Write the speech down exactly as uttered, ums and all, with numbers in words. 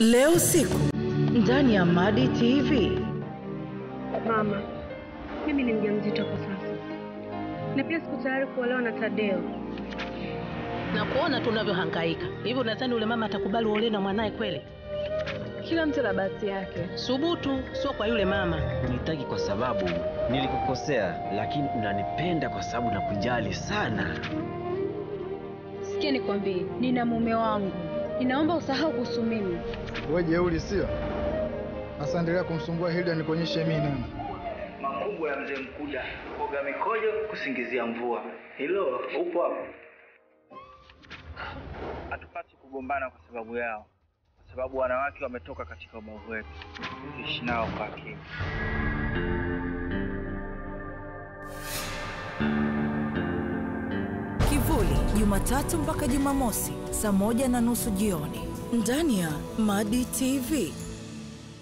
Leo Usiku ndani ya Madi T V. Mama, mimi ni mjamzito kwa sasa. Na pia siku tayari kuolewa na Tadeo. Na kuona tunavyohangaika. Hivi unadhani ule mama atakubali uolewe na mwanae kweli? Kila mtu na bahati yake. Subutu sio kwa yule mama. Unitaki kwa sababu nilikukosea, lakini unanipenda kwa sababu nakujali sana. Sikia nikwambie, nina mume wangu. Ninaomba usahau kuhusu mimi. Wewe jeuri sio? Asaendelea kumsumbua Hilda nikonyeshe mimi nani. Makubwa ya mzee mkuda, kuoga mikojo kusingizia mvua. Hilo upo hapo. Hatupati kugombana kwa sababu yao. Kwa sababu wanawake wametoka katika ubavu wetu. Tuishi nao kwa haki. Kivuli, Jumatatu mpaka Jumamosi, saa moja na nusu jioni. Ndani ya Madi T V.